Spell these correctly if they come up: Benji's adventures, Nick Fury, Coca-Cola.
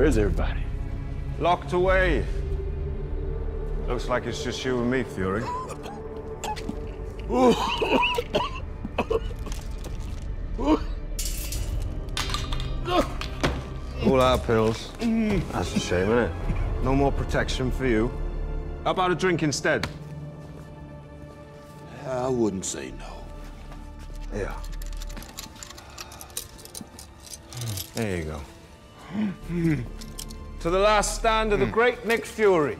Where is everybody? Locked away. Looks like it's just you and me, Fury. All our pills. That's a shame, isn't it? No more protection for you. How about a drink instead? I wouldn't say no. Yeah. There you go. To the last stand of the great Nick Fury.